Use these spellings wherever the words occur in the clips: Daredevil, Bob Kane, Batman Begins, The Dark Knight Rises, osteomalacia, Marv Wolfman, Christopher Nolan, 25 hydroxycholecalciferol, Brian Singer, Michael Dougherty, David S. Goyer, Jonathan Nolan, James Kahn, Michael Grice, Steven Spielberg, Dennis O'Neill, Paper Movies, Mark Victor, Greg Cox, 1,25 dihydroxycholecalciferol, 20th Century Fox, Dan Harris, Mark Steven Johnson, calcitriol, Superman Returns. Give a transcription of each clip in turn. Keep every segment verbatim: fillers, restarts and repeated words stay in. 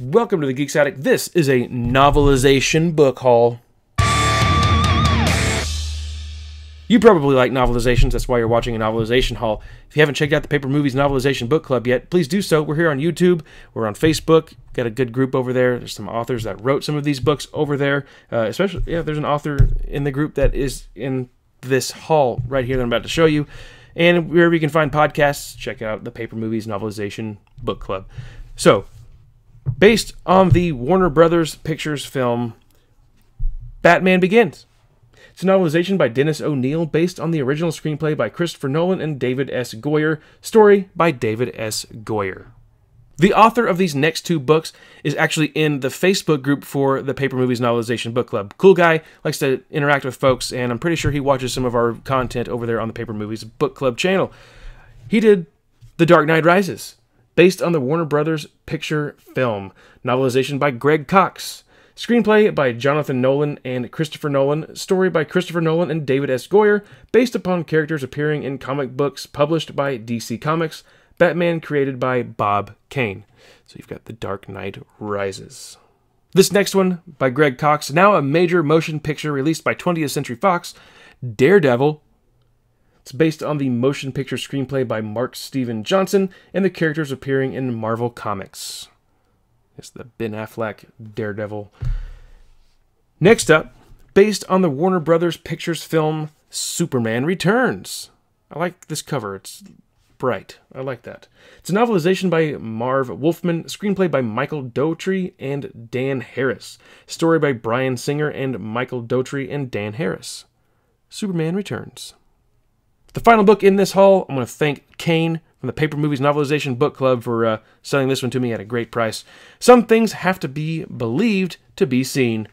Welcome to the Geeks Attic. This is a novelization book haul. You probably like novelizations, that's why you're watching a novelization haul. If you haven't checked out the Paper Movies Novelization Book Club yet, please do so. We're here on YouTube, we're on Facebook, we've got a good group over there. There's some authors that wrote some of these books over there. Uh, especially, yeah, there's an author in the group that is in this haul right here that I'm about to show you. And wherever you can find podcasts, check out the Paper Movies Novelization Book Club. So, based on the Warner Brothers Pictures film, Batman Begins. It's a novelization by Dennis O'Neill based on the original screenplay by Christopher Nolan and David S. Goyer, story by David S. Goyer. The author of these next two books is actually in the Facebook group for the Paper Movies Novelization Book Club. Cool guy, likes to interact with folks, and I'm pretty sure he watches some of our content over there on the Paper Movies Book Club channel. He did The Dark Knight Rises, based on the Warner Brothers picture film. Novelization by Greg Cox. Screenplay by Jonathan Nolan and Christopher Nolan. Story by Christopher Nolan and David S. Goyer, based upon characters appearing in comic books published by D C Comics. Batman created by Bob Kane. So you've got The Dark Knight Rises. This next one, by Greg Cox, now a major motion picture released by twentieth Century Fox, Daredevil. It's based on the motion picture screenplay by Mark Steven Johnson and the characters appearing in Marvel Comics. It's the Ben Affleck Daredevil. Next up, based on the Warner Brothers Pictures film Superman Returns. I like this cover. It's bright. I like that. It's a novelization by Marv Wolfman, screenplay by Michael Dougherty and Dan Harris. Story by Brian Singer and Michael Dougherty and Dan Harris. Superman Returns. The final book in this haul, I'm going to thank Kane from the Paper Movies Novelization Book Club for uh, selling this one to me at a great price. Some things have to be believed to be seen.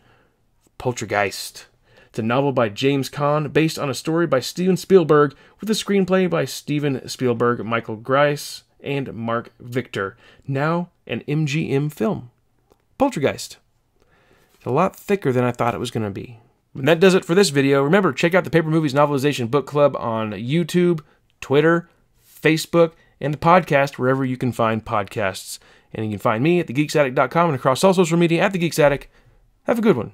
Poltergeist. It's a novel by James Kahn based on a story by Steven Spielberg with a screenplay by Steven Spielberg, Michael Grice, and Mark Victor. Now an M G M film. Poltergeist. It's a lot thicker than I thought it was going to be. And that does it for this video. Remember, check out the Paper Movies Novelization Book Club on YouTube, Twitter, Facebook, and the podcast, wherever you can find podcasts. And you can find me at the geeks attic dot com and across all social media at the Geeks Attic. Have a good one.